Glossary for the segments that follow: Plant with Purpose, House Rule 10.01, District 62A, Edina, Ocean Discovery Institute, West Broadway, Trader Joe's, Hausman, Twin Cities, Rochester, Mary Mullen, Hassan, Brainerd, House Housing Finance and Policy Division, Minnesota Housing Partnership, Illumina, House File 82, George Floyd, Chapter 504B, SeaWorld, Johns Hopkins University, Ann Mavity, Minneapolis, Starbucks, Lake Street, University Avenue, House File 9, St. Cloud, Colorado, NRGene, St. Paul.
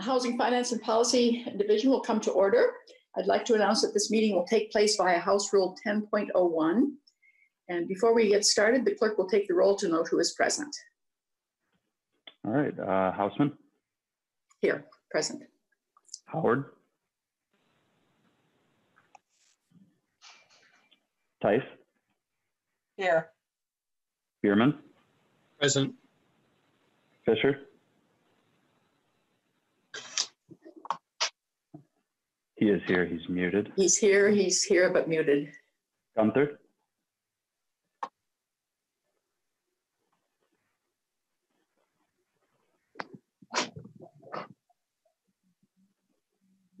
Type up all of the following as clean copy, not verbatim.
Housing Finance and Policy Division will come to order. I'd like to announce that this meeting will take place via House Rule 10.01. And before we get started, the clerk will take the roll to note who is present. All right, Hausman. Here, present. Howard. Tice. Here. Bierman. Present. Fisher. He is here, he's muted. He's here, but muted. Gunther.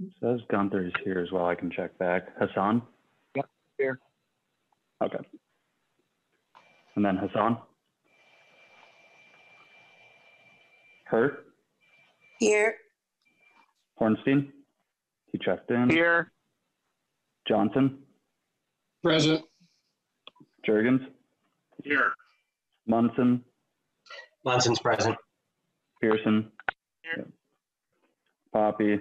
It says Gunther is here as well, I can check back. Hassan? Yep, here. Okay. And then Hassan? Her? Here. Hornstein? He checked in. Here. Johnson? Present. Jurgens? Here. Munson? Munson's present. Pearson? Here. Yeah. Poppy?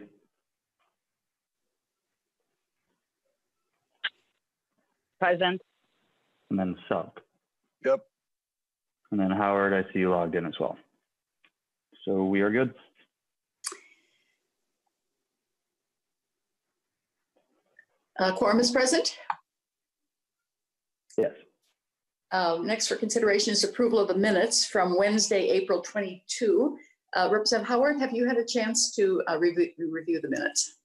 Present. And then Sub. Yep. And then Howard, I see you logged in as well. So we are good. Quorum is present? Yes. Next for consideration is approval of the minutes from Wednesday, April 22. Representative Howard, have you had a chance to review the minutes?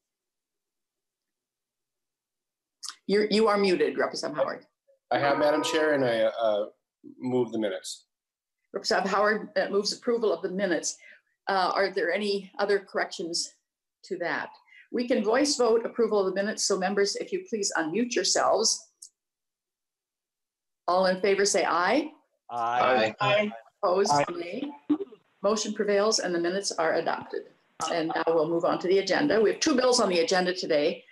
You are muted, Representative Howard. I have, Madam Chair, and I move the minutes. Representative Howard moves approval of the minutes. Are there any other corrections to that? We can voice vote approval of the minutes, so members, if you please unmute yourselves. All in favor say aye. Aye. Aye. Aye. Opposed, nay. Motion prevails and the minutes are adopted. And now we'll move on to the agenda. We have two bills on the agenda today.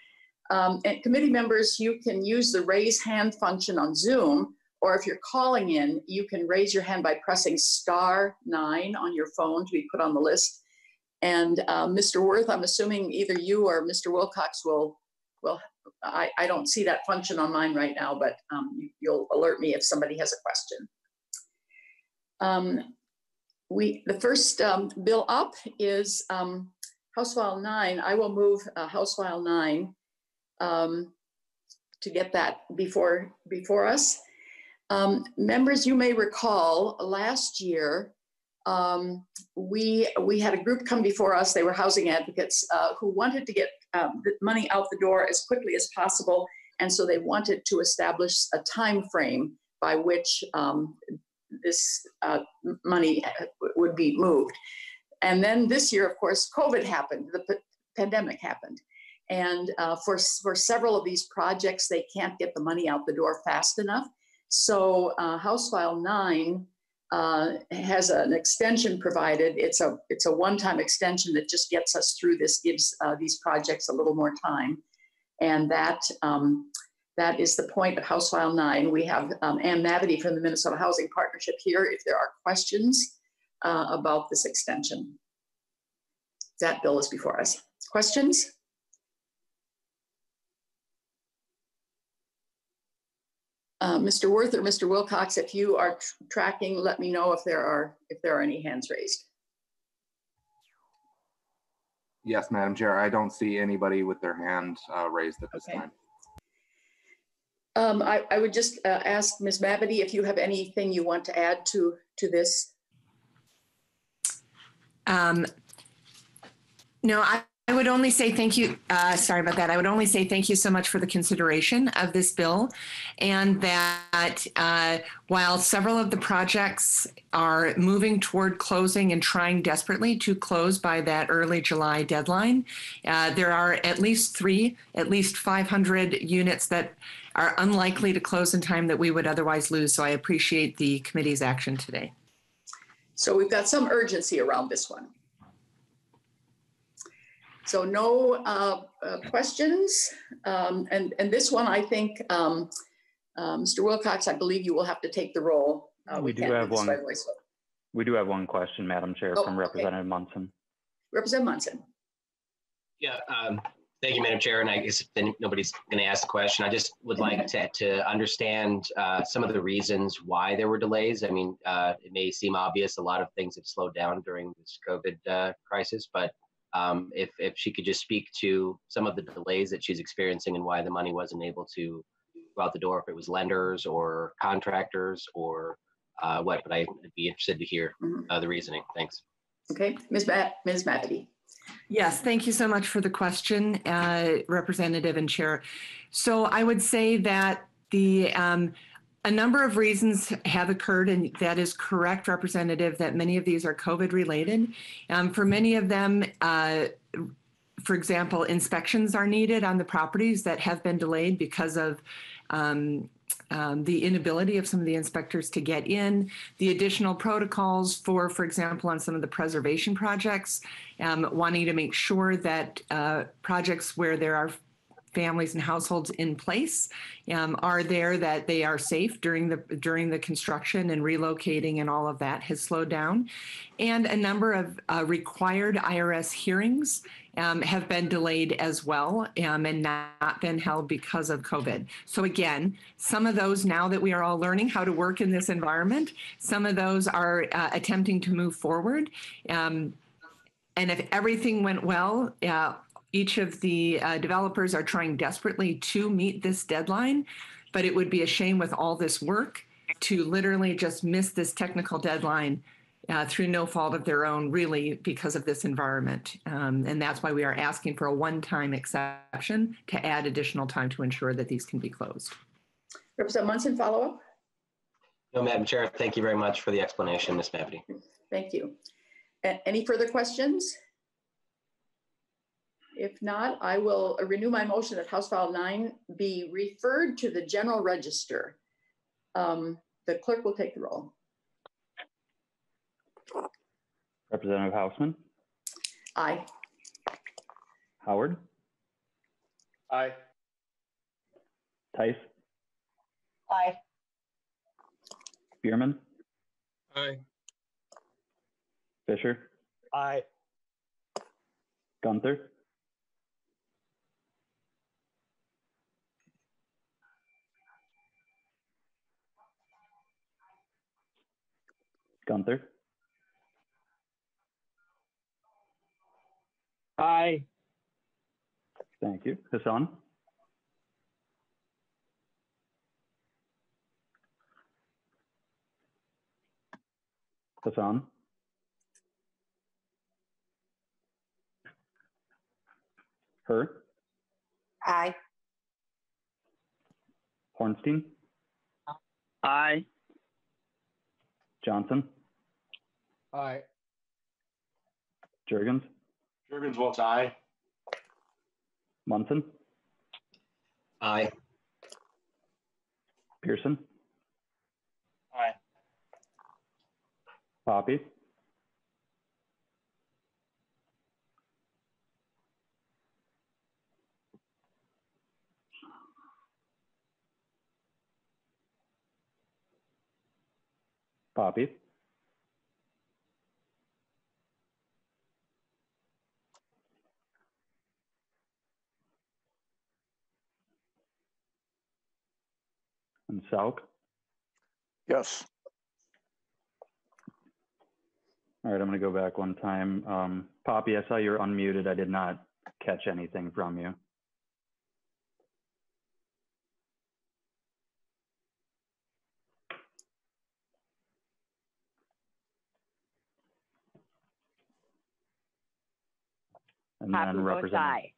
And committee members, you can use the raise hand function on Zoom, or if you're calling in, you can raise your hand by pressing *9 on your phone to be put on the list. And Mr. Wirth, I'm assuming either you or Mr. Wilcox will I don't see that function on mine right now, but you'll alert me if somebody has a question. The first bill up is House File 9. I will move House File 9. To get that before us. Members, you may recall last year, we had a group come before us. They were housing advocates who wanted to get money out the door as quickly as possible. And so they wanted to establish a time frame by which this money would be moved. And then this year, of course, COVID happened, the pandemic happened. And for several of these projects, they can't get the money out the door fast enough. So House File 9 has an extension provided. It's a one-time extension that just gets us through this, gives these projects a little more time. And that is the point of House File 9. We have Ann Mavity from the Minnesota Housing Partnership here if there are questions about this extension. That bill is before us. Questions? Mr. Wirth or Mr. Wilcox, if you are tracking, let me know if there are any hands raised. Yes, Madam Chair, I don't see anybody with their hand raised at this time. I would just ask Ms. Mavity if you have anything you want to add to this. No, I would only say thank you. Sorry about that. I would only say thank you so much for the consideration of this bill, and that while several of the projects are moving toward closing and trying desperately to close by that early July deadline, there are at least at least 500 units that are unlikely to close in time that we would otherwise lose. So I appreciate the committee's action today. So we've got some urgency around this one. So no questions. And this one, I think, Mr. Wilcox, I believe you will have to take the roll. We do have one question, Madam Chair, from Representative Munson. Representative Munson. Yeah, thank you, Madam Chair. And I guess if nobody's going to ask the question, I just would like to understand some of the reasons why there were delays. I mean, it may seem obvious, a lot of things have slowed down during this COVID crisis, but if she could just speak to some of the delays that she's experiencing and why the money wasn't able to go out the door, if it was lenders or contractors or what, but I'd be interested to hear the reasoning. Thanks. Okay, Ms. Mabity. Yes, thank you so much for the question, Representative and Chair. So I would say that the a number of reasons have occurred, and that is correct, Representative, that many of these are COVID related. For many of them, for example, inspections are needed on the properties that have been delayed because of the inability of some of the inspectors to get in, the additional protocols for example, on some of the preservation projects, wanting to make sure that projects where there are families and households in place are there, that they are safe during the construction and relocating, and all of that has slowed down. And a number of required IRS hearings have been delayed as well and not been held because of COVID. So again, some of those, now that we are all learning how to work in this environment, some of those are attempting to move forward. And if everything went well, each of the developers are trying desperately to meet this deadline, but it would be a shame with all this work to literally just miss this technical deadline through no fault of their own, really, because of this environment. And that's why we are asking for a one-time exception to add additional time to ensure that these can be closed. Representative Munson, follow-up? No, Madam Chair, thank you very much for the explanation, Ms. Mabity. Thank you. Any further questions? If not, I will renew my motion that House File 9 be referred to the General Register. The clerk will take the roll. Representative Hausman? Aye. Howard? Aye. Tice? Aye. Spearman? Aye. Fisher? Aye. Gunther? Gunther? Aye. Thank you. Hassan? Hassan? Her? Aye. Hornstein? Aye. Johnson? Aye. Juergens? Juergens votes aye. Munson? Aye. Pearson? Aye. Poppy? Poppy? And Salk? Yes. All right, I'm going to go back one time. Poppy, I saw you were unmuted. I did not catch anything from you. And Poppy then Representative.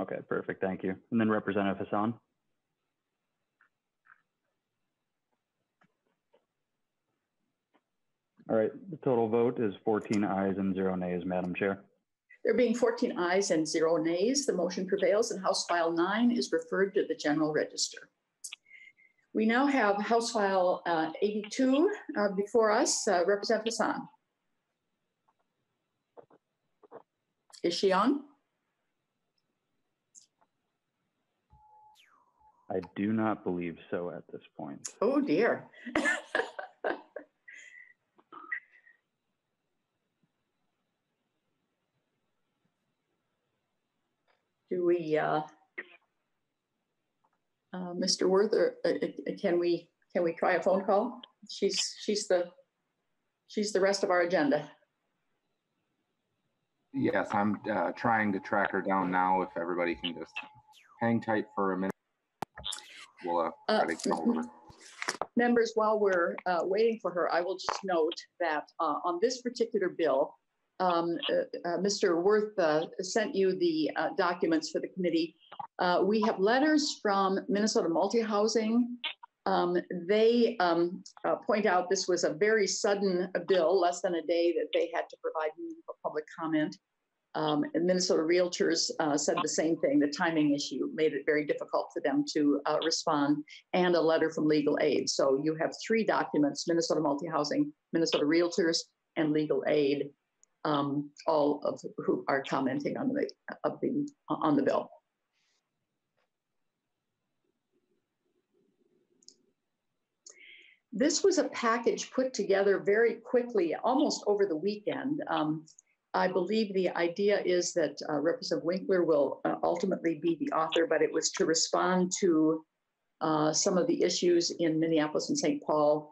Okay, perfect. Thank you. And then Representative Hassan. All right, the total vote is 14 ayes and 0 nays, Madam Chair. There being 14 ayes and 0 nays, the motion prevails and House File 9 is referred to the General Register. We now have House File 82 before us. Representative Hassan. Is she on? I do not believe so at this point. Oh dear. Do we, Mr. Werther, can we try a phone call? She's the rest of our agenda. Yes, I'm trying to track her down now. If everybody can just hang tight for a minute, we'll try to call her. Members, while we're waiting for her, I will just note that on this particular bill, Mr. Wirth sent you the documents for the committee. We have letters from Minnesota Multi-Housing. They point out this was a very sudden bill, less than a day that they had to provide meaningful public comment. And Minnesota Realtors said the same thing. The timing issue made it very difficult for them to respond, and a letter from legal aid. So you have three documents: Minnesota Multi-Housing, Minnesota Realtors, and legal aid, all of who are commenting on the bill. This was a package put together very quickly, almost over the weekend. I believe the idea is that Representative Winkler will ultimately be the author, but it was to respond to some of the issues in Minneapolis and St. Paul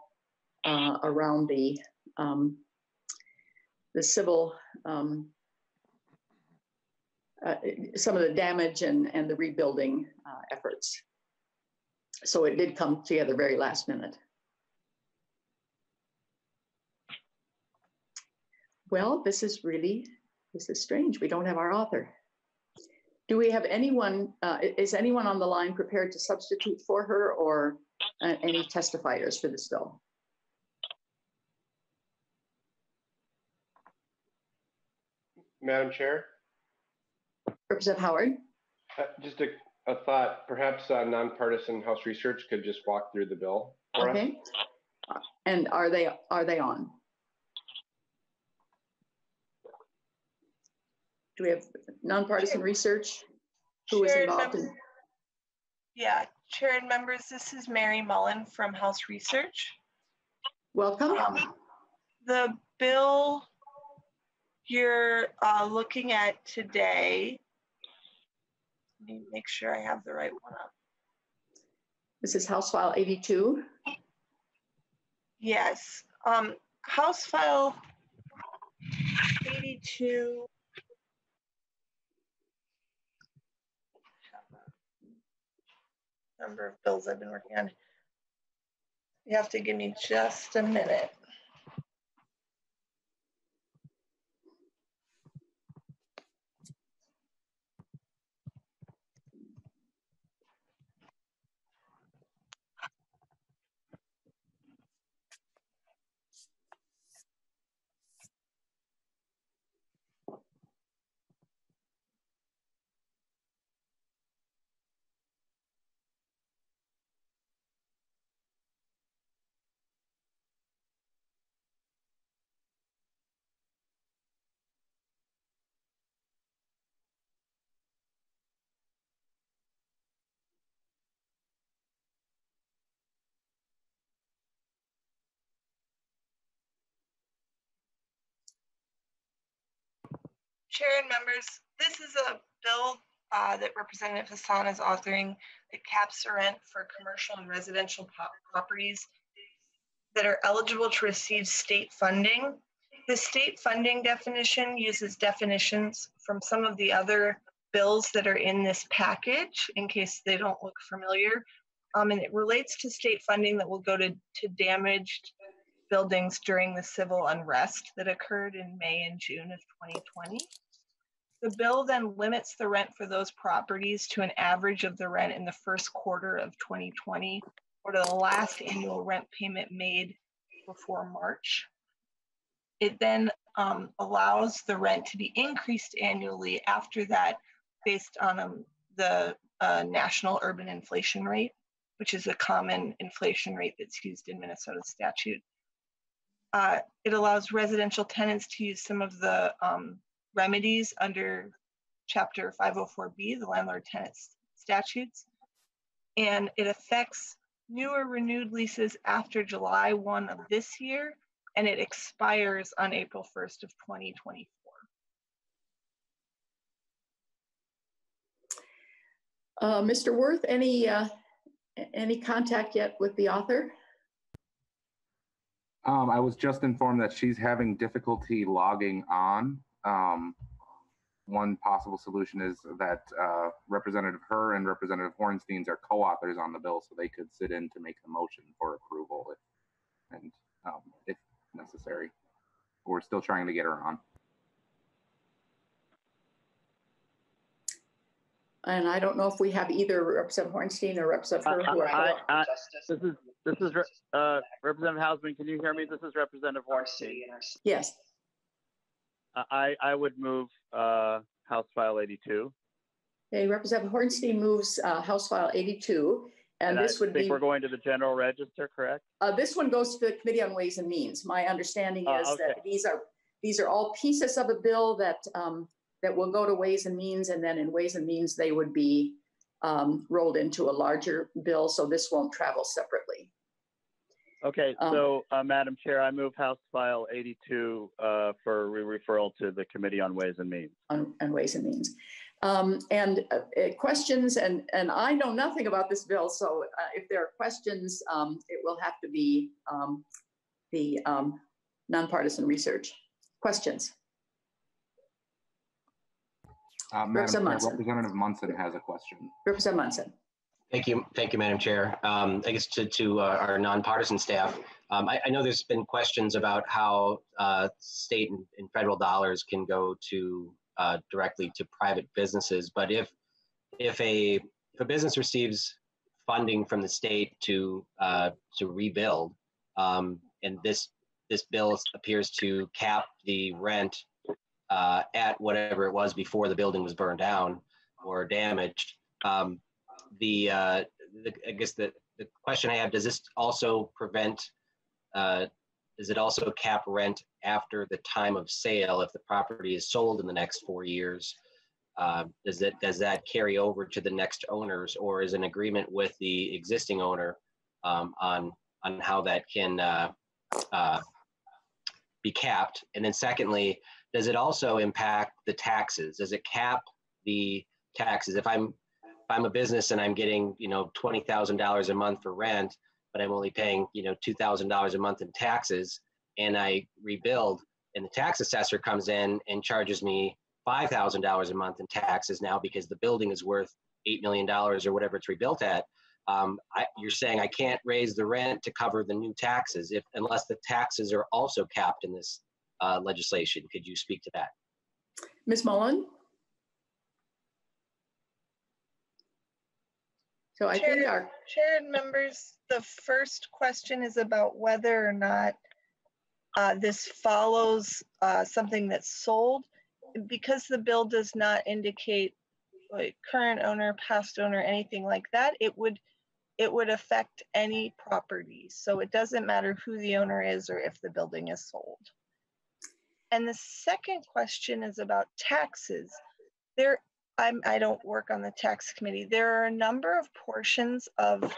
around the civil, some of the damage and the rebuilding efforts. So it did come together very last minute. Well, this is strange. We don't have our author. Do we have anyone, is anyone on the line prepared to substitute for her, or any testifiers for this bill? Madam Chair? Representative Howard? Just a thought, perhaps nonpartisan House Research could just walk through the bill for us. Okay. And are they on? Do we have nonpartisan research? Who is involved in? Yeah, Chair and members, this is Mary Mullen from House Research. Welcome. The bill you're looking at today, let me make sure I have the right one up. This is House File 82? Yes, House File 82. Number of bills I've been working on. You have to give me just a minute. Chair and members, this is a bill that Representative Hassan is authoring that caps the rent for commercial and residential properties that are eligible to receive state funding. The state funding definition uses definitions from some of the other bills that are in this package, in case they don't look familiar. And it relates to state funding that will go to damaged buildings during the civil unrest that occurred in May and June of 2020. The bill then limits the rent for those properties to an average of the rent in the first quarter of 2020, or to the last annual rent payment made before March. It then allows the rent to be increased annually after that, based on the national urban inflation rate, which is a common inflation rate that's used in Minnesota statute. It allows residential tenants to use some of the remedies under Chapter 504B, the landlord-tenant statutes, and it affects new or renewed leases after July 1 of this year, and it expires on April 1st of 2024. Mr. Wirth, any contact yet with the author? I was just informed that she's having difficulty logging on. One possible solution is that Representative Herr and Representative Hornsteins are co-authors on the bill, so they could sit in to make the motion for approval if necessary. We're still trying to get her on. And I don't know if we have either Representative Hornstein or Representative Herr who are. This is Representative Hausman. Can you hear me? This is Representative Hornstein. Yes. I would move House File 82. Okay, Representative Hornstein moves House File 82. And this would be. We're going to the General Register, correct? This one goes to the Committee on Ways and Means. My understanding is that these are all pieces of a bill that that will go to Ways and Means, and then in Ways and Means they would be rolled into a larger bill. So this won't travel separately. Okay, so Madam Chair, I move House File 82 for referral to the Committee on Ways and Means. On Ways and Means. Questions, and I know nothing about this bill, so if there are questions, it will have to be the nonpartisan research. Questions? Madam Chair, Representative Munson has a question. Representative Munson. Thank you, Madam Chair. I guess to our nonpartisan staff, I know there's been questions about how state and federal dollars can go to directly to private businesses, but if a business receives funding from the state to rebuild, and this bill appears to cap the rent at whatever it was before the building was burned down or damaged. I guess the question I have, does this also prevent, does it also cap rent after the time of sale if the property is sold in the next 4 years? Does that carry over to the next owners, or is an agreement with the existing owner on how that can be capped? And then secondly, does it also impact the taxes? Does it cap the taxes? If I'm a business and I'm getting, you know, $20,000 a month for rent, but I'm only paying, you know, $2,000 a month in taxes, and I rebuild, and the tax assessor comes in and charges me $5,000 a month in taxes now because the building is worth $8 million or whatever it's rebuilt at. You're saying I can't raise the rent to cover the new taxes unless the taxes are also capped in this legislation. Could you speak to that? Ms. Mullen? So I think our Chair and members, the first question is about whether or not this follows something that's sold. Because the bill does not indicate like, current owner, past owner, anything like that, it would affect any property. So it doesn't matter who the owner is or if the building is sold. And the second question is about taxes. I don't work on the tax committee. There are a number of portions of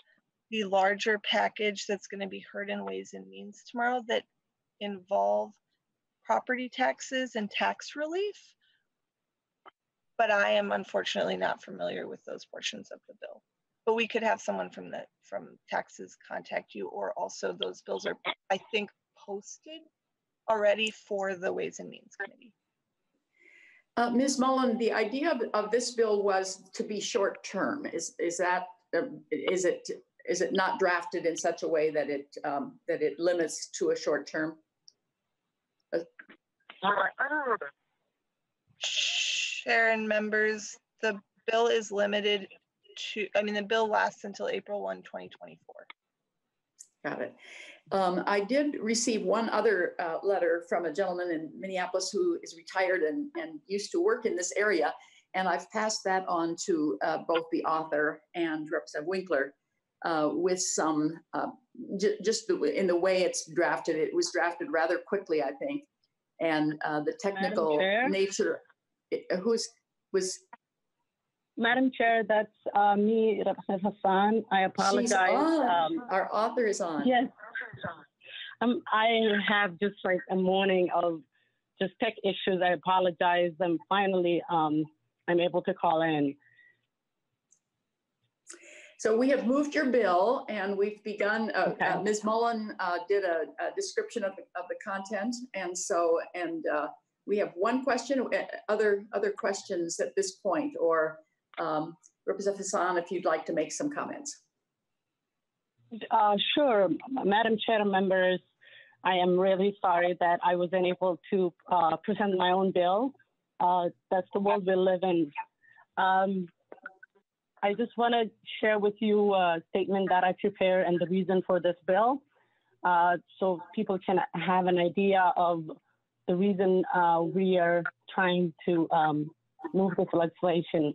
the larger package that's going to be heard in Ways and Means tomorrow that involve property taxes and tax relief. But I am unfortunately not familiar with those portions of the bill. But we could have someone from taxes contact you, or also those bills are, I think, posted already for the Ways and Means Committee. Ms. Mullen, the idea of this bill was to be short term. Is it not drafted in such a way that it limits to a short term? Chair and members, the bill is limited to. I mean, the bill lasts until April 1, 2024. Got it. I did receive one other letter from a gentleman in Minneapolis who is retired and used to work in this area, and I've passed that on to both the author and Representative Winkler with some, just in the way it's drafted. It was drafted rather quickly, I think, and the technical nature, Madam Chair, that's me, Representative Hassan. I apologize. She's on. Our author is on. Yes. I have just like a morning of just tech issues. I apologize. And finally, I'm able to call in. So we have moved your bill and we've begun, Ms. Mullen did a description of the content. And so, we have one question, other questions at this point, or Representative Hassan, if you'd like to make some comments. Sure, Madam Chair, members, I am really sorry that I was unable to present my own bill. That's the world we live in. I just want to share with you a statement that I prepared and the reason for this bill, so people can have an idea of the reason we are trying to move this legislation.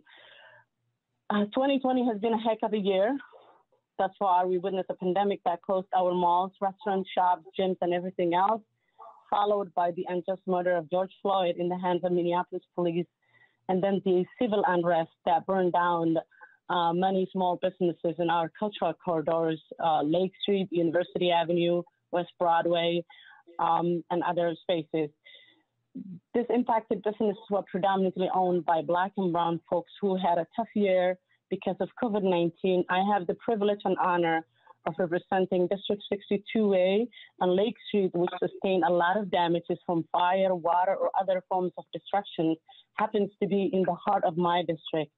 2020 has been a heck of a year. That's why we witnessed a pandemic that closed our malls, restaurants, shops, gyms, and everything else, followed by the unjust murder of George Floyd in the hands of Minneapolis police, and then the civil unrest that burned down many small businesses in our cultural corridors, Lake Street, University Avenue, West Broadway, and other spaces. This impacted businesses who are predominantly owned by Black and Brown folks who had a tough year because of COVID-19. I have the privilege and honor of representing District 62A and Lake Street, which sustained a lot of damages from fire, water, or other forms of destruction, happens to be in the heart of my district.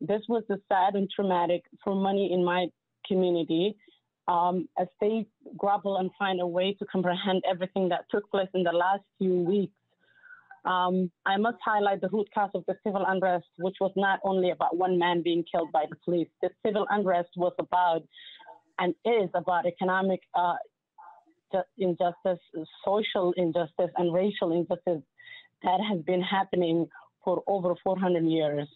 This was the sad and traumatic for many in my community, as they grapple and find a way to comprehend everything that took place in the last few weeks. I must highlight the root cause of the civil unrest, which was not only about one man being killed by the police. The civil unrest was about and is about economic injustice, social injustice, and racial injustice that has been happening for over 400 years.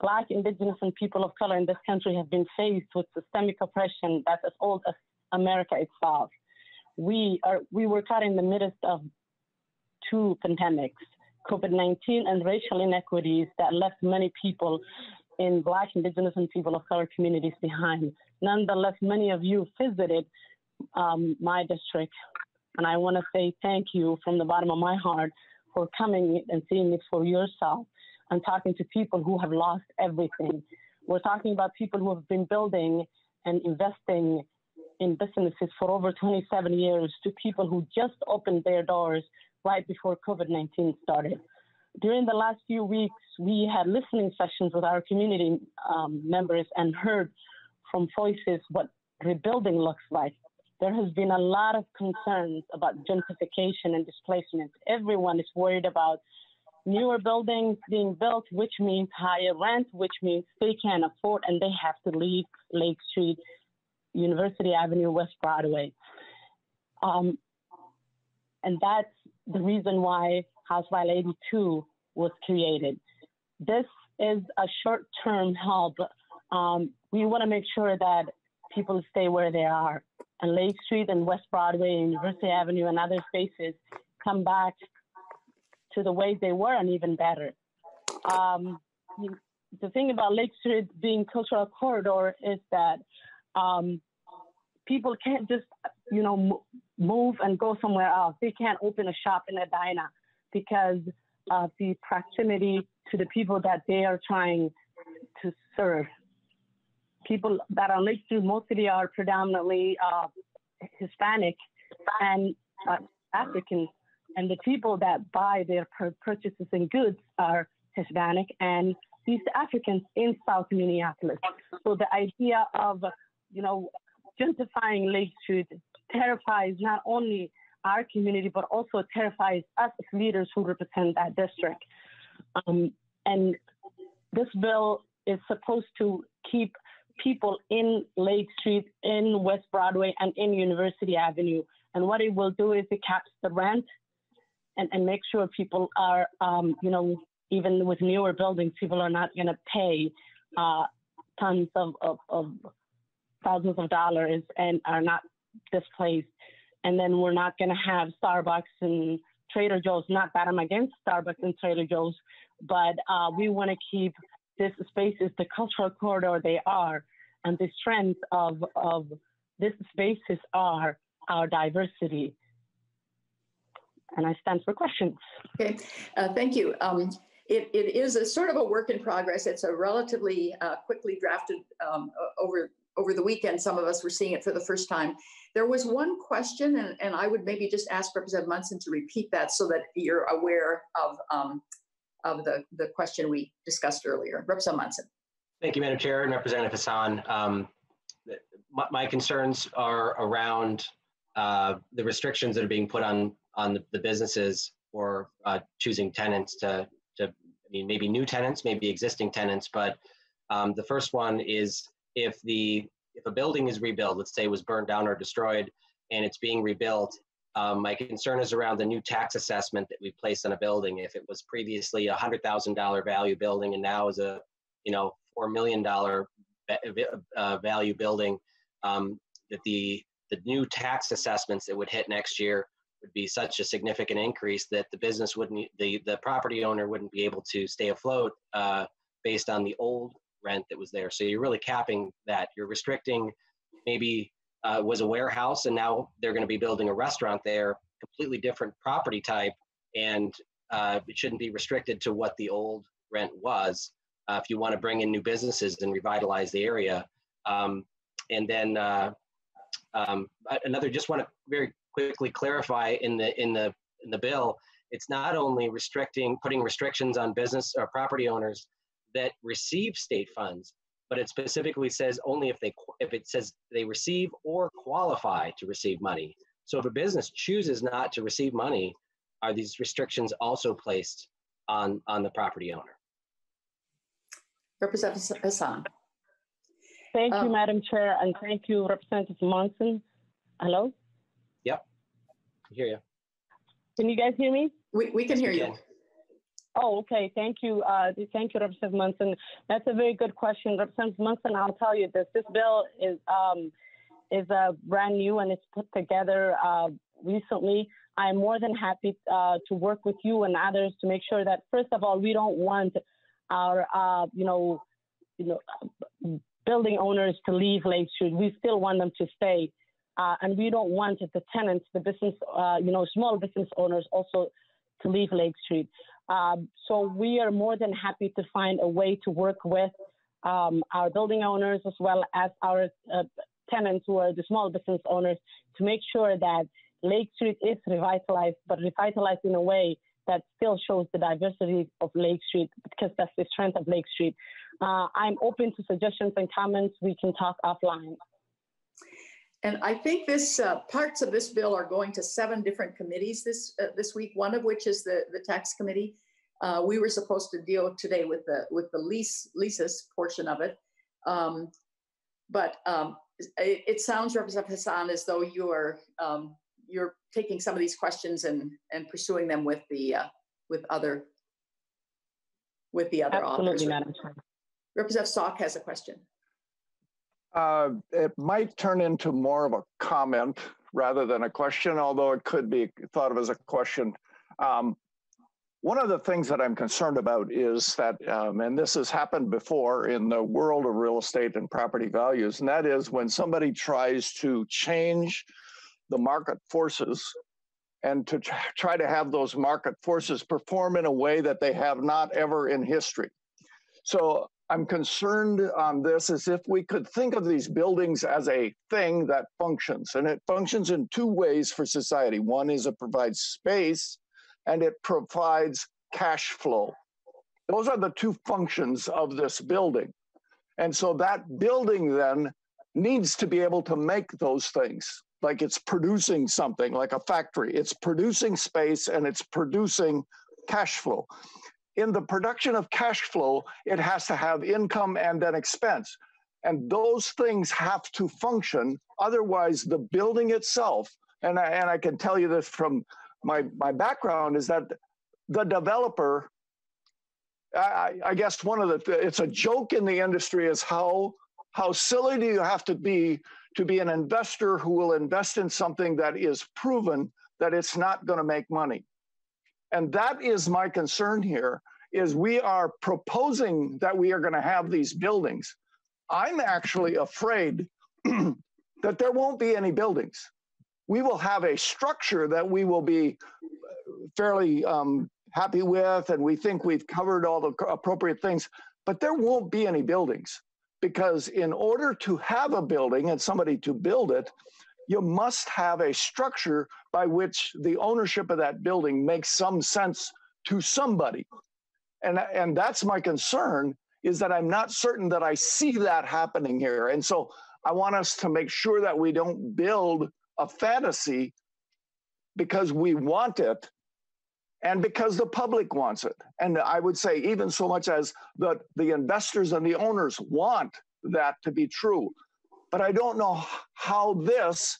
Black, Indigenous, and people of color in this country have been faced with systemic oppression that's as old as America itself. We were caught in the midst of two pandemics, COVID-19 and racial inequities that left many people in Black, Indigenous, and people of color communities behind. Nonetheless, many of you visited my district, and I want to say thank you from the bottom of my heart for coming and seeing it for yourself and talking to people who have lost everything. We're talking about people who have been building and investing in businesses for over 27 years to people who just opened their doors right before COVID-19 started. During the last few weeks, we had listening sessions with our community members and heard from voices what rebuilding looks like. There has been a lot of concerns about gentrification and displacement. Everyone is worried about newer buildings being built, which means higher rent, which means they can't afford and they have to leave Lake Street, University Avenue, West Broadway. And that's the reason why House File 82 was created. This is a short-term help. We want to make sure that people stay where they are. And Lake Street and West Broadway, University Avenue, and other spaces come back to the way they were and even better. The thing about Lake Street being cultural corridor is that people can't just, move and go somewhere else. They can't open a shop in Edina because of the proximity to the people that they are trying to serve. People that are on Lake Street mostly are predominantly Hispanic and African, and the people that buy their purchases and goods are Hispanic and East Africans in South Minneapolis. So the idea of, gentrifying Lake Street terrifies not only our community, but also terrifies us as leaders who represent that district. And this bill is supposed to keep people in Lake Street, in West Broadway, and in University Avenue. And what it will do is it caps the rent and make sure people are, even with newer buildings, people are not going to pay tons of thousands of dollars and are not displaced. And then we're not going to have Starbucks and Trader Joe's. Not that I'm against Starbucks and Trader Joe's, but we want to keep this space is the cultural corridor they are, and the strength of these spaces are our diversity. And I stand for questions. Okay, thank you. It is a sort of a work in progress. It's a relatively quickly drafted over over the weekend, some of us were seeing it for the first time. There was one question, and I would maybe just ask Representative Munson to repeat that so that you're aware of the question we discussed earlier. Representative Munson. Thank you, Madam Chair, and Representative Hassan. My concerns are around the restrictions that are being put on the businesses for choosing tenants to, I mean, maybe new tenants, maybe existing tenants, but the first one is if a building is rebuilt, let's say it was burned down or destroyed, and it's being rebuilt, my concern is around the new tax assessment that we place on a building. If it was previously a $100,000 value building and now is a, you know, $4 million value building, that the new tax assessments that would hit next year would be such a significant increase that the business wouldn't, the property owner wouldn't be able to stay afloat based on the old rent that was there. So you're really capping that. You're restricting, maybe was a warehouse and now they're going to be building a restaurant there, completely different property type, and it shouldn't be restricted to what the old rent was if you want to bring in new businesses and revitalize the area. And then another, just want to very quickly clarify in the bill, it's not only restricting, putting restrictions on business or property owners that receive state funds, but it specifically says only if it says they receive or qualify to receive money. So if a business chooses not to receive money, are these restrictions also placed on the property owner? Representative Hassan. Thank you, Madam Chair, and thank you, Representative Munson. Hello? Yep, I hear you. Can you guys hear me? We can hear you. Oh, okay. Thank you. Thank you, Representative Munson. That's a very good question, Representative Munson. I'll tell you this: this bill is brand new and it's put together recently. I'm more than happy to work with you and others to make sure that, first of all, we don't want our building owners to leave Lake Street. We still want them to stay, and we don't want the tenants, the business, small business owners also to leave Lake Street. So we are more than happy to find a way to work with our building owners as well as our tenants who are the small business owners to make sure that Lake Street is revitalized, but revitalized in a way that still shows the diversity of Lake Street, because that's the strength of Lake Street. I'm open to suggestions and comments. We can talk offline. And I think this parts of this bill are going to 7 different committees this week, one of which is the tax committee. We were supposed to deal today with the leases portion of it. It sounds, Representative Hassan, as though you're taking some of these questions and pursuing them with the other Absolutely, authors. Representative Salk has a question. It might turn into more of a comment rather than a question, although it could be thought of as a question. One of the things that I'm concerned about is that, and this has happened before in the world of real estate and property values, and that is when somebody tries to change the market forces and to try to have those market forces perform in a way that they have not ever in history. So I'm concerned on this as if we could think of these buildings as a thing that functions, and it functions in 2 ways for society. One is it provides space and it provides cash flow. Those are the 2 functions of this building. And so that building then needs to be able to make those things. Like it's producing something like a factory. It's producing space and it's producing cash flow. In the production of cash flow, it has to have income and then expense. And those things have to function. Otherwise, the building itself, and I can tell you this from my background, is that the developer, I guess it's a joke in the industry is how silly do you have to be an investor who will invest in something that is proven that it's not going to make money. And that is my concern here, is we are proposing that we are going to have these buildings. I'm actually afraid that there won't be any buildings. We will have a structure that we will be fairly happy with, and we think we've covered all the appropriate things, but there won't be any buildings because in order to have a building and somebody to build it, you must have a structure by which the ownership of that building makes some sense to somebody. And that's my concern, is that I'm not certain that I see that happening here. And so I want us to make sure that we don't build a fantasy because we want it and because the public wants it. And I would say even so much as the investors and the owners want that to be true. But I don't know how this,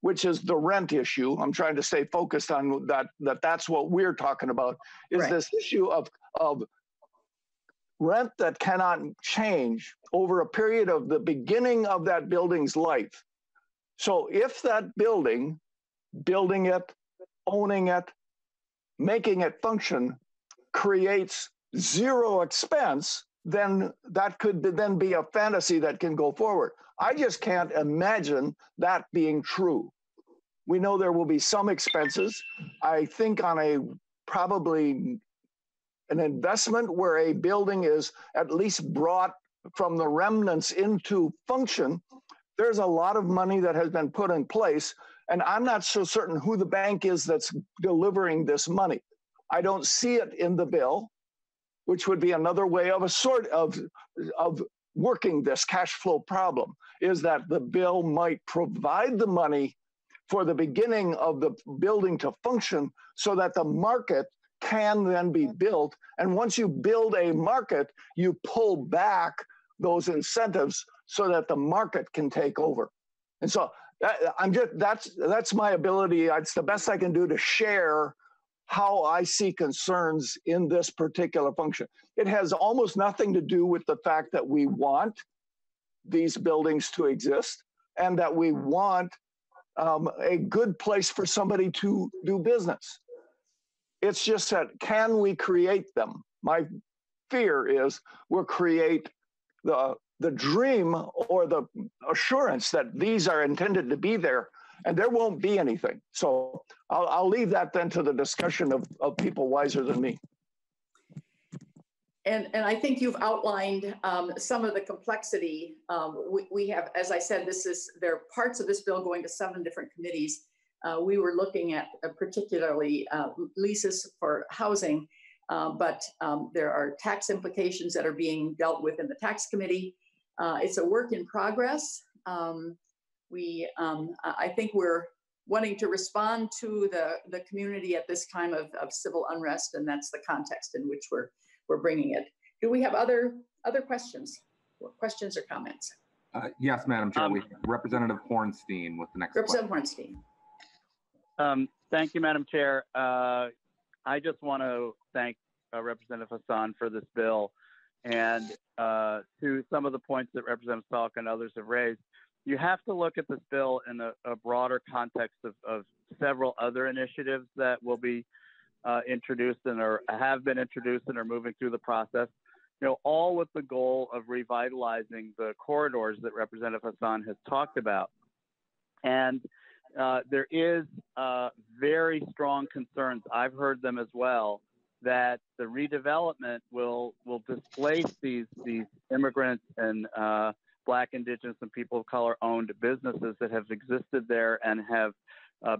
which is the rent issue, I'm trying to stay focused on that's what we're talking about, is right. This issue of rent that cannot change over a period of the beginning of that building's life. So if that building, building it, owning it, making it function, creates zero expense, then that could then be a fantasy that can go forward. I just can't imagine that being true. We know there will be some expenses. I think on probably an investment where a building is at least brought from the remnants into function, there's a lot of money that has been put in place. And I'm not so certain who the bank is that's delivering this money. I don't see it in the bill, which would be another way of a sort of working this cash flow problem, is that the bill might provide the money for the beginning of the building to function so that the market can then be built. And once you build a market, you pull back those incentives so that the market can take over. And so that's my ability. It's the best I can do to share how I see concerns in this particular function. It has almost nothing to do with the fact that we want these buildings to exist and that we want a good place for somebody to do business. It's just that, can we create them? My fear is we'll create the dream or the assurance that these are intended to be there, and there won't be anything. So I'll leave that then to the discussion of people wiser than me. And I think you've outlined some of the complexity. We have, as I said, there are parts of this bill going to 7 different committees. We were looking at particularly leases for housing, but there are tax implications that are being dealt with in the tax committee. It's a work in progress. I think we're wanting to respond to the community at this time of civil unrest, and that's the context in which we're bringing it. Do we have other questions? Questions or comments? Yes, Madam Chair. Representative Hornstein with the next question. Representative Hornstein. Thank you, Madam Chair. I just want to thank Representative Hassan for this bill, and to some of the points that Representative Salk and others have raised. You have to look at this bill in a broader context of several other initiatives that will be introduced and or have been introduced and are moving through the process, all with the goal of revitalizing the corridors that Representative Hassan has talked about. And there is very strong concerns, I've heard them as well, that the redevelopment will displace these immigrants and Black, Indigenous, and people of color owned businesses that have existed there and have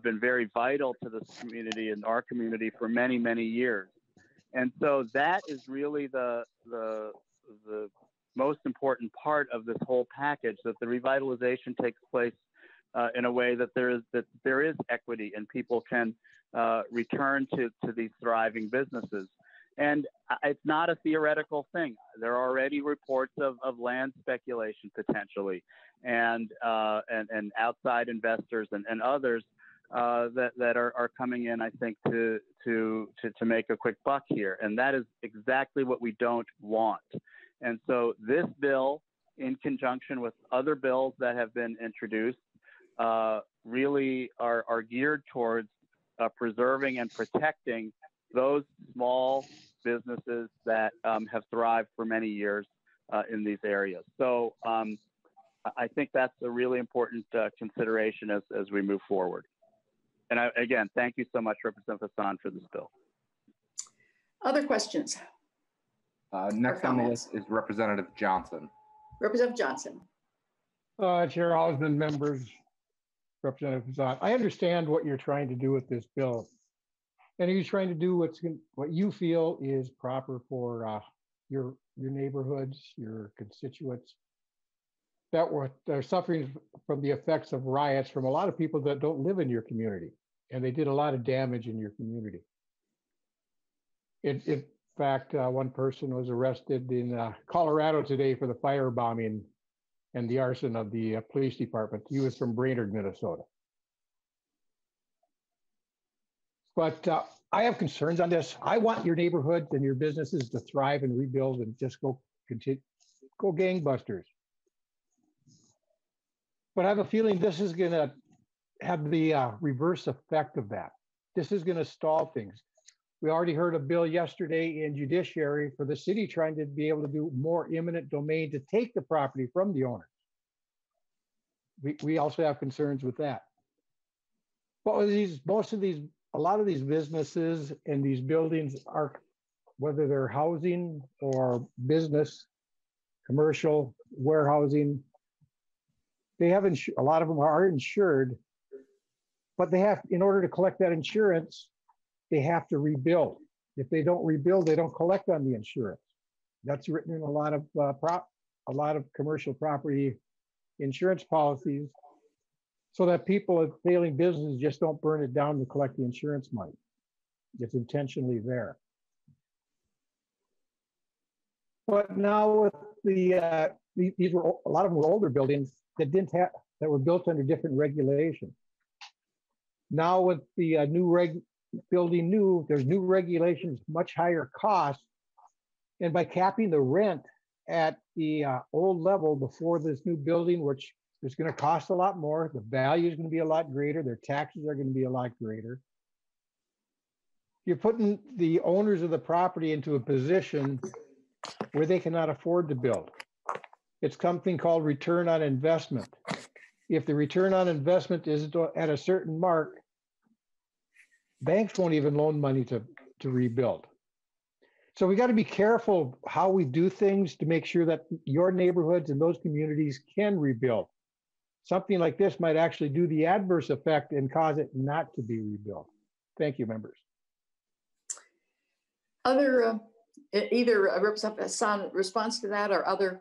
been very vital to this community and our community for many, many years. And so that is really the most important part of this whole package, that the revitalization takes place in a way that there is equity and people can return to these thriving businesses. And it's not a theoretical thing. There are already reports of land speculation potentially, and outside investors and others that are coming in, I think, to make a quick buck here. And that is exactly what we don't want. And so this bill, in conjunction with other bills that have been introduced, really are geared towards preserving and protecting those small businesses that have thrived for many years in these areas. So I think that's a really important consideration as we move forward. And again, thank you so much, Representative Hassan, for this bill. Other questions? Next on the list is Representative Johnson. Representative Johnson. Chair Hausman, members, Representative Hassan, I understand what you're trying to do with this bill. And are you trying to do what you feel is proper for your neighborhoods, your constituents that are suffering from the effects of riots from a lot of people that don't live in your community, and they did a lot of damage in your community. In fact, one person was arrested in Colorado today for the firebombing and the arson of the police department. He was from Brainerd, Minnesota. But I have concerns on this. I want your neighborhoods and your businesses to thrive and rebuild and just go gangbusters. But I have a feeling this is going to have the reverse effect of that. This is going to stall things. We already heard a bill yesterday in judiciary for the city trying to be able to do more eminent domain to take the property from the owners. We also have concerns with that. But a lot of these businesses and these buildings are, whether they're housing or business, commercial, warehousing, they have a lot of them are insured, but they have, in order to collect that insurance, they have to rebuild. If they don't rebuild, they don't collect on the insurance. That's written in a lot of commercial property insurance policies, so that people at failing businesses just don't burn it down to collect the insurance money. It's intentionally there. But now with these were a lot of them were older buildings that that were built under different regulations. Now with the there's new regulations, much higher costs, and by capping the rent at the old level before this new building, which is going to cost a lot more, the value is going to be a lot greater, their taxes are going to be a lot greater. You're putting the owners of the property into a position where they cannot afford to build. It's something called return on investment. If the return on investment is at a certain mark, banks won't even loan money to rebuild. So we got to be careful how we do things to make sure that your neighborhoods and those communities can rebuild. Something like this might actually do the adverse effect and cause it not to be rebuilt. Thank you, members. Either Representative Hassan response to that or other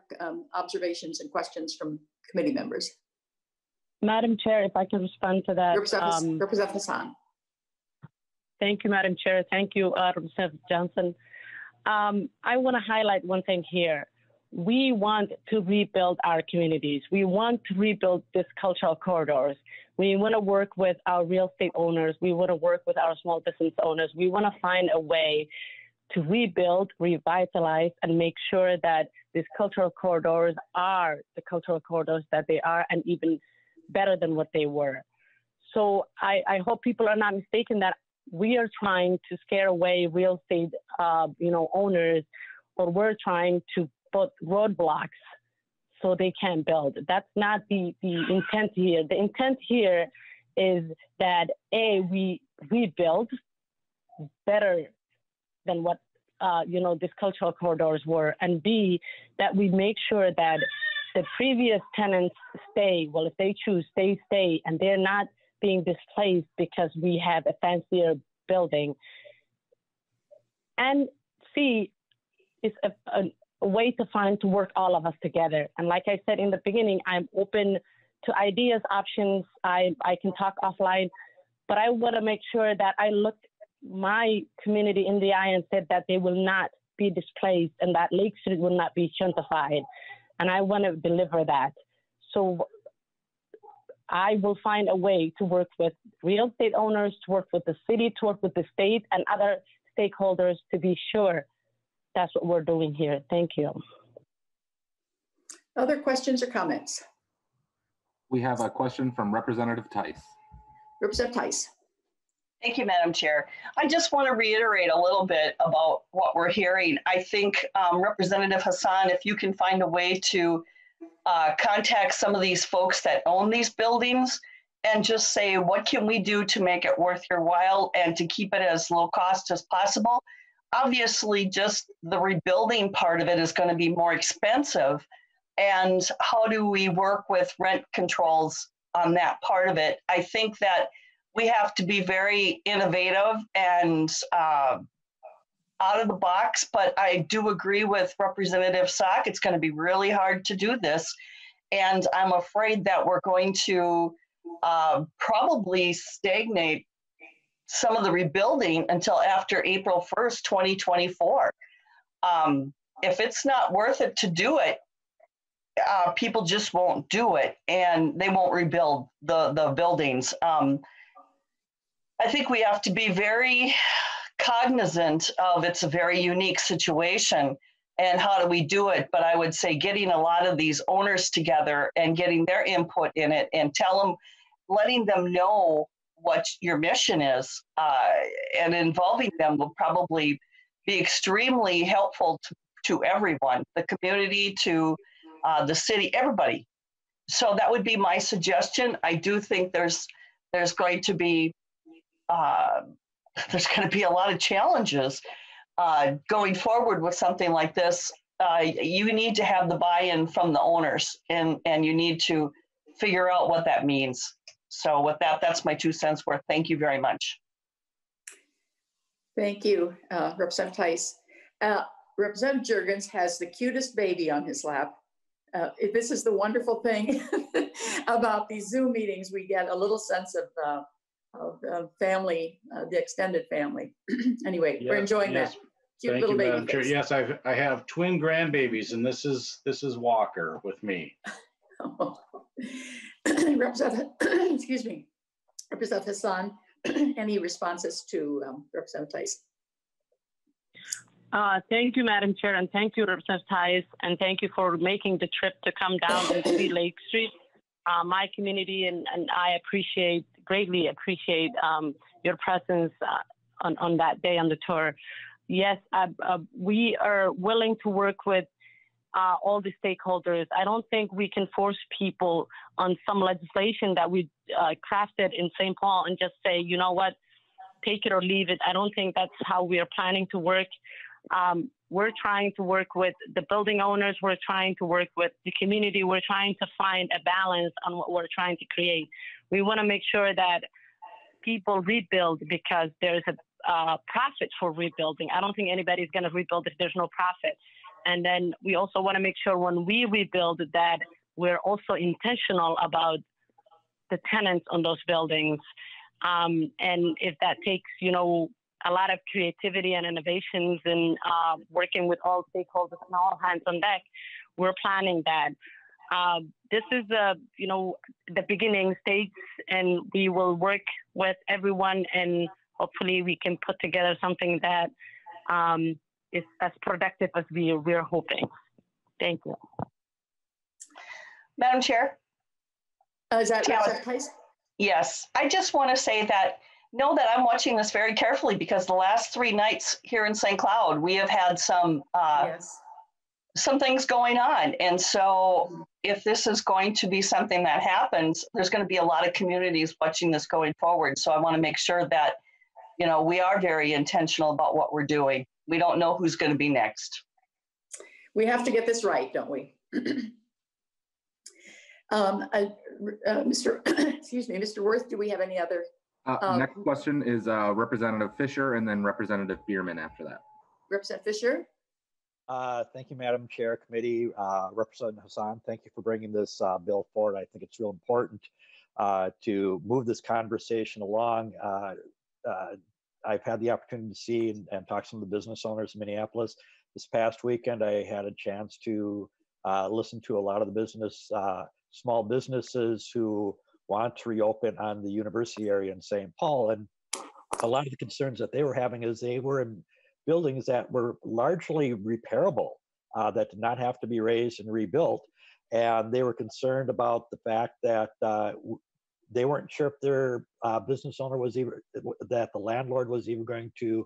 observations and questions from committee members. Madam Chair, if I can respond to that. Representative Hassan. Thank you, Madam Chair. Thank you, Representative Johnson. I want to highlight one thing here. We want to rebuild our communities. We want to rebuild these cultural corridors. We want to work with our real estate owners. We want to work with our small business owners. We want to find a way to rebuild, revitalize, and make sure that these cultural corridors are the cultural corridors that they are and even better than what they were. So I hope people are not mistaken that we are trying to scare away real estate owners, or we're trying to put roadblocks so they can't build. That's not the intent here. The intent here is that, A, we rebuild better than what these cultural corridors were, and B, that we make sure that the previous tenants stay. Well, if they choose, they stay, and they're not being displaced because we have a fancier building. And C, it's a way to work all of us together. And like I said in the beginning, I'm open to ideas, options. I can talk offline, but I want to make sure that I look my community in the eye and said that they will not be displaced and that Lake Street will not be gentrified. And I want to deliver that. So I will find a way to work with real estate owners, to work with the city, to work with the state and other stakeholders to be sure that's what we're doing here. Thank you. Other questions or comments? We have a question from Representative Tice. Representative Tice. Thank you, Madam Chair. I just want to reiterate a little bit about what we're hearing. I think Representative Hassan, if you can find a way to contact some of these folks that own these buildings and just say, what can we do to make it worth your while and to keep it as low cost as possible? Obviously, just the rebuilding part of it is going to be more expensive, and how do we work with rent controls on that part of it? I think that we have to be very innovative and out of the box, but I do agree with Representative Sock. It's going to be really hard to do this, and I'm afraid that we're going to probably stagnate some of the rebuilding until after April 1st, 2024. If it's not worth it to do it, people just won't do it, and they won't rebuild the buildings. I think we have to be very cognizant of it's a very unique situation and how do we do it. But I would say getting a lot of these owners together and getting their input in it and letting them know what your mission is and involving them will probably be extremely helpful to everyone, the community, to the city, everybody. So that would be my suggestion. I do think there's going to be a lot of challenges going forward with something like this. You need to have the buy-in from the owners, and you need to figure out what that means. So with that, that's my 2 cents worth. Thank you very much. Thank you, Representative Tice. Representative Juergens has the cutest baby on his lap. This is the wonderful thing about these Zoom meetings. We get a little sense of family, the extended family. Anyway, yes, we're enjoying that. Cute Thank little you, baby. Sure. Yes, I have twin grandbabies, and this is Walker with me. Oh. Representative, excuse me, Representative Hassan. Any responses to Representative Tice? Thank you, Madam Chair, and thank you, Representative Tice, and thank you for making the trip to come down and see Lake Street. My community and I greatly appreciate your presence on that day on the tour. Yes, we are willing to work with all the stakeholders. I don't think we can force people on some legislation that we crafted in St. Paul and just say, you know what, take it or leave it. I don't think that's how we are planning to work. We're trying to work with the building owners. We're trying to work with the community. We're trying to find a balance on what we're trying to create. We want to make sure that people rebuild because there's a profit for rebuilding. I don't think anybody's going to rebuild if there's no profit. And then we also want to make sure when we rebuild that we're also intentional about the tenants on those buildings. And if that takes, you know, a lot of creativity and innovations and working with all stakeholders and all hands on deck, we're planning that. This is the beginning stage, and we will work with everyone, and hopefully we can put together something that is as productive as we're hoping. Thank you. Madam Chair. Is that Representative Tice? Yes, I just want to say that know that I'm watching this very carefully because the last 3 nights here in St. Cloud, we have had some things going on. And so if this is going to be something that happens, there's going to be a lot of communities watching this going forward. So I want to make sure that, you know, we are very intentional about what we're doing. We don't know who's going to be next. We have to get this right, don't we? Mr. Wirth, do we have any other? Next question is Representative Fisher, and then Representative Bierman after that. Representative Fisher. Thank you, Madam Chair, Committee. Representative Hassan, thank you for bringing this bill forward. I think it's real important to move this conversation along. I've had the opportunity to see and talk to some of the business owners in Minneapolis. This past weekend, I had a chance to listen to a lot of the small businesses who want to reopen on the university area in St. Paul. And a lot of the concerns that they were having is they were in buildings that were largely repairable, that did not have to be raised and rebuilt. And they were concerned about the fact that they weren't sure if their business owner that the landlord was even going to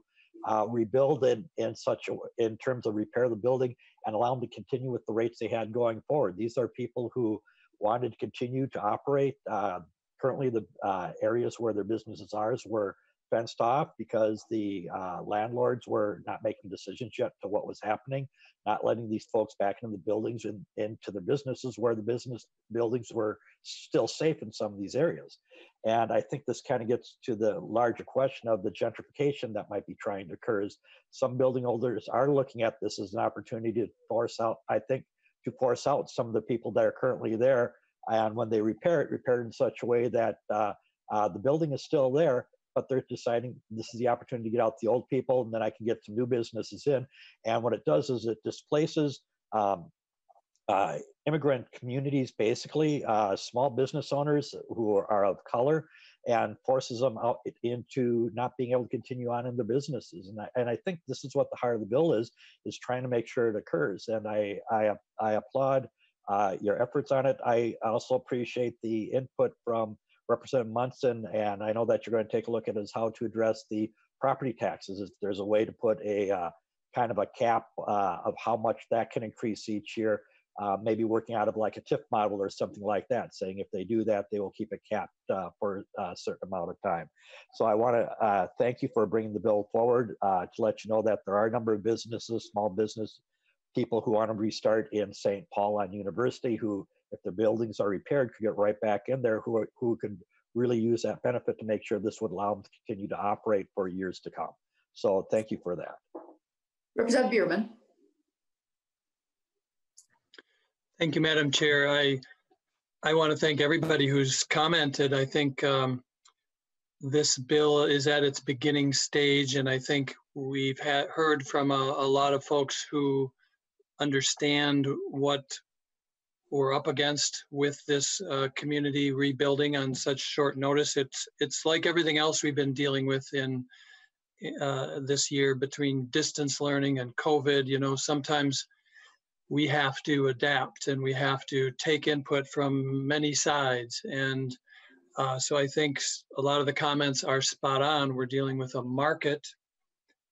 rebuild it in terms of repair the building and allow them to continue with the rates they had going forward. These are people who wanted to continue to operate. Currently, the areas where their businesses are were fenced off because the landlords were not making decisions yet to what was happening, not letting these folks back into the buildings and into the businesses where the business buildings were still safe in some of these areas. And I think this kind of gets to the larger question of the gentrification that might be trying to occur. Is some building owners are looking at this as an opportunity to force out, I think, to force out some of the people that are currently there. And when they repair it in such a way that the building is still there, but they're deciding this is the opportunity to get out the old people, and then I can get some new businesses in. And what it does is it displaces immigrant communities, basically small business owners who are of color, and forces them out into not being able to continue on in their businesses. And I think this is what the heart of the bill is trying to make sure it occurs. And I applaud your efforts on it. I also appreciate the input from Representative Munson, and I know that you're going to take a look at is how to address the property taxes. If there's a way to put a kind of a cap of how much that can increase each year, maybe working out of like a TIF model or something like that, saying if they do that, they will keep it capped for a certain amount of time. So I want to thank you for bringing the bill forward to let you know that there are a number of businesses, small business people who want to restart in St. Paul on University who, if the buildings are repaired, could get right back in there, who could really use that benefit to make sure this would allow them to continue to operate for years to come. So thank you for that. Representative Bierman. Thank you, Madam Chair. I want to thank everybody who's commented. I think this bill is at its beginning stage, and I think we've heard from a lot of folks who understand what we're up against with this community rebuilding on such short notice. It's like everything else we've been dealing with in this year between distance learning and COVID. You know, sometimes we have to adapt and we have to take input from many sides. And so I think a lot of the comments are spot on. We're dealing with a market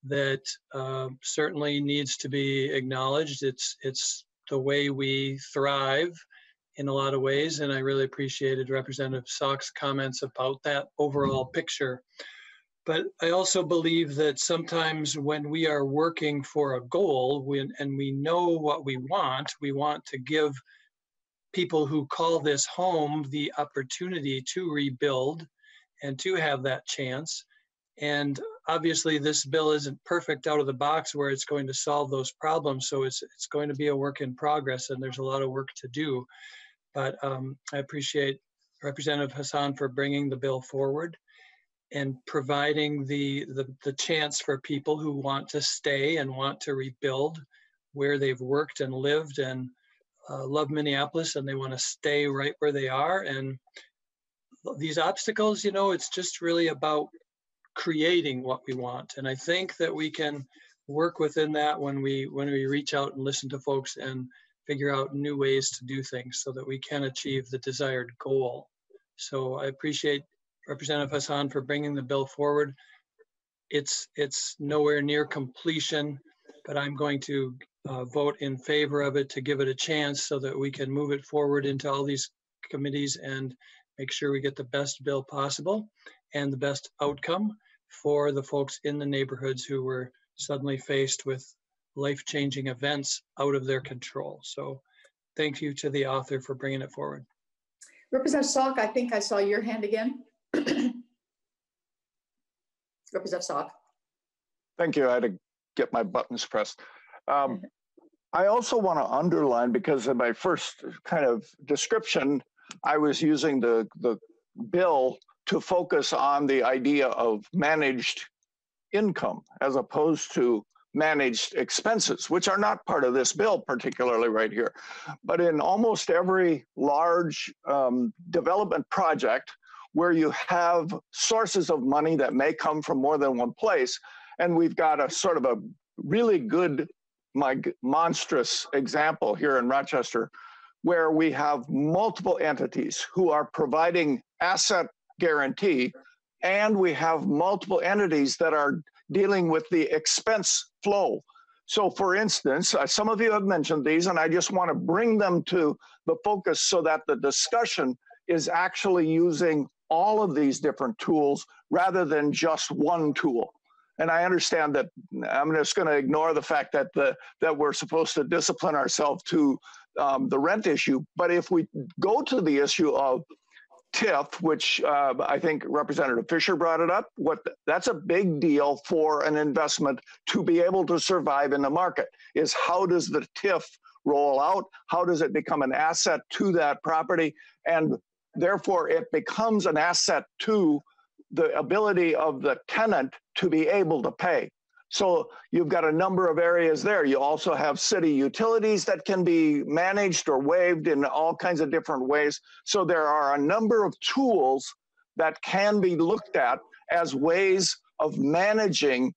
that certainly needs to be acknowledged. It's the way we thrive in a lot of ways. And I really appreciated Representative Salk's comments about that overall picture. But I also believe that sometimes when we are working for a goal and we know what we want to give people who call this home the opportunity to rebuild and to have that chance. And obviously this bill isn't perfect out of the box where it's going to solve those problems. So it's going to be a work in progress, and there's a lot of work to do. But I appreciate Representative Hassan for bringing the bill forward and providing the chance for people who want to stay and want to rebuild where they've worked and lived and love Minneapolis, and they want to stay right where they are. And these obstacles, you know, it's just really about creating what we want. And I think that we can work within that when we reach out and listen to folks and figure out new ways to do things so that we can achieve the desired goal. So I appreciate Representative Hassan for bringing the bill forward. It's nowhere near completion, but I'm going to vote in favor of it to give it a chance so that we can move it forward into all these committees and make sure we get the best bill possible and the best outcome for the folks in the neighborhoods who were suddenly faced with life-changing events out of their control. So thank you to the author for bringing it forward. Representative Salk, I think I saw your hand again. Representative Salk. Thank you. I had to get my buttons pressed. I also want to underline, because in my first kind of description, I was using the bill to focus on the idea of managed income as opposed to managed expenses, which are not part of this bill, particularly right here. But in almost every large development project where you have sources of money that may come from more than one place, and we've got a sort of a really good, monstrous example here in Rochester, where we have multiple entities who are providing asset guarantee, and we have multiple entities that are dealing with the expense flow. So for instance, some of you have mentioned these, and I just want to bring them to the focus so that the discussion is actually using all of these different tools rather than just one tool. And I understand that I'm just going to ignore the fact that that we're supposed to discipline ourselves to the rent issue. But if we go to the issue of TIF, which I think Representative Fisher brought it up, that's a big deal for an investment to be able to survive in the market, is how does the TIF roll out? How does it become an asset to that property? And therefore, it becomes an asset to the ability of the tenant to be able to pay. So you've got a number of areas there. You also have city utilities that can be managed or waived in all kinds of different ways. So there are a number of tools that can be looked at as ways of managing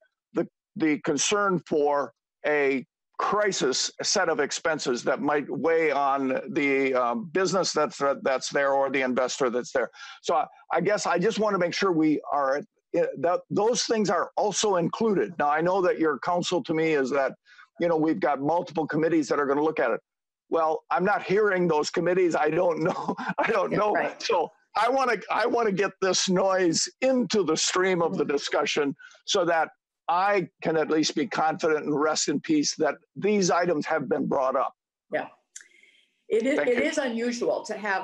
the concern for a crisis set of expenses that might weigh on the business that's there or the investor that's there. So I guess I just want to make sure we are those things are also included. Now, I know that your counsel to me is that, you know, we've got multiple committees that are going to look at it. Well, I'm not hearing those committees. I don't know. I don't know. Right. So I want to get this noise into the stream of the discussion so that I can at least be confident and rest in peace that these items have been brought up. Yeah. It is unusual to have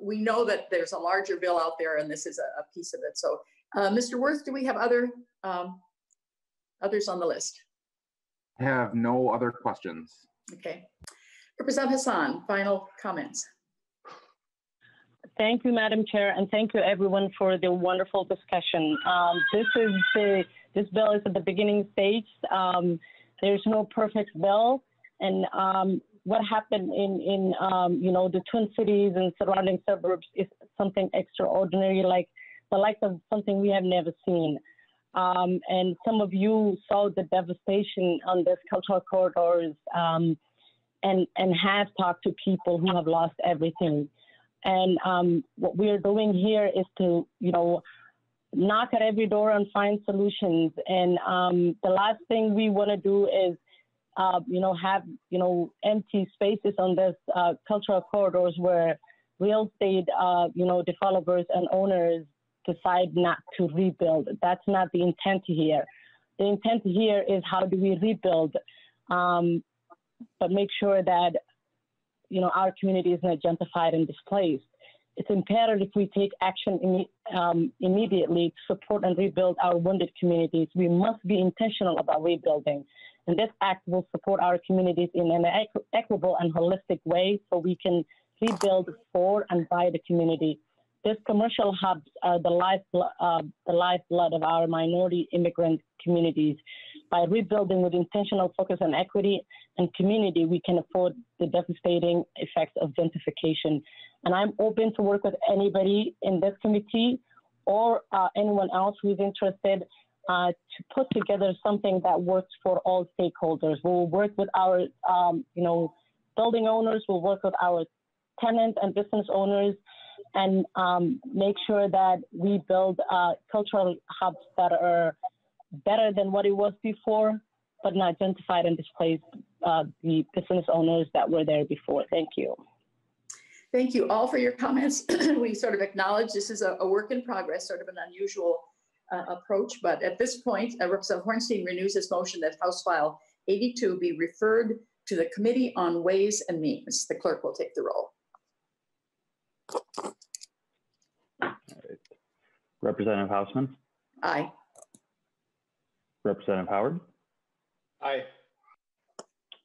we know that there's a larger bill out there and this is a piece of it. So Mr. Wirth, do we have others on the list? I have no other questions. Okay. Representative Hassan, final comments. Thank you, Madam Chair, and thank you everyone for the wonderful discussion. This bill is at the beginning stage. There's no perfect bill, and what happened in the Twin Cities and surrounding suburbs is something extraordinary, like the likes of something we have never seen. And some of you saw the devastation on these cultural corridors, and have talked to people who have lost everything. And what we are doing here is to, knock at every door and find solutions. And the last thing we want to do is, have, empty spaces on these cultural corridors where real estate, developers and owners decide not to rebuild. That's not the intent here. The intent here is how do we rebuild, but make sure that, our community is not gentrified and displaced. It's imperative we take action immediately to support and rebuild our wounded communities. We must be intentional about rebuilding. And this act will support our communities in an equitable and holistic way so we can rebuild for and by the community. These commercial hubs are the lifeblood of our minority immigrant communities. By rebuilding with intentional focus on equity and community, we can afford the devastating effects of gentrification. And I'm open to work with anybody in this committee or anyone else who's interested to put together something that works for all stakeholders. We'll work with our, building owners, we'll work with our tenants and business owners, and make sure that we build cultural hubs that are better than what it was before, but not gentrified and displaced the business owners that were there before. Thank you. Thank you all for your comments. We sort of acknowledge this is a work in progress, sort of an unusual approach, but at this point, Representative Hornstein renews his motion that House File 82 be referred to the Committee on Ways and Means. The clerk will take the roll. All right. Representative Hausman? Aye. Representative Howard? Aye.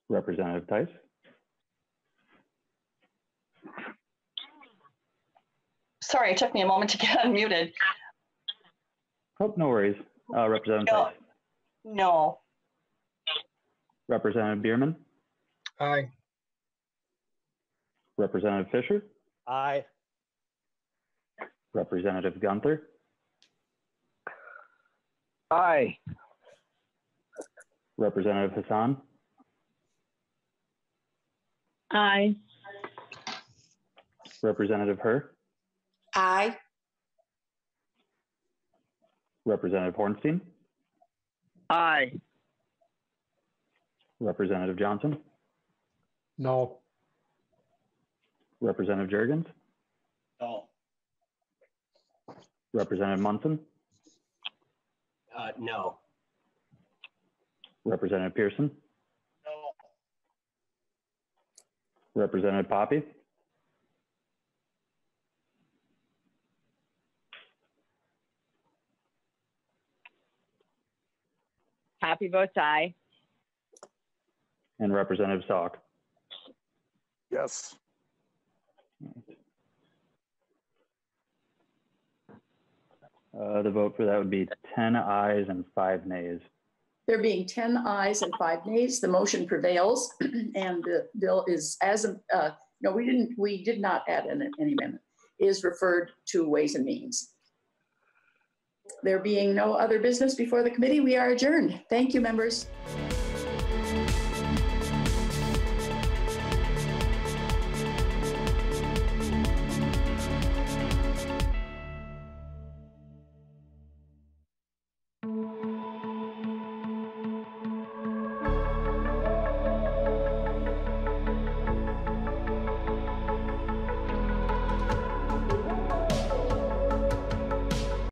Representative Tice? Sorry, it took me a moment to get unmuted. Oh, no worries. Representative Tice? No. Representative Bierman? Aye. Representative Fisher? Aye. Representative Gunther? Aye. Representative Hassan? Aye. Representative Herr? Aye. Representative Hornstein? Aye. Representative Johnson? No. Representative Juergens? No. Representative Munson? No. Representative Pearson? No. Representative Poppy? Poppy votes aye. And Representative Salk? Yes. The vote for that would be 10 ayes and 5 nays. There being 10 ayes and 5 nays, the motion prevails, and the bill is we did not add any amendment. It is referred to Ways and Means. There being no other business before the committee, we are adjourned. Thank you, members.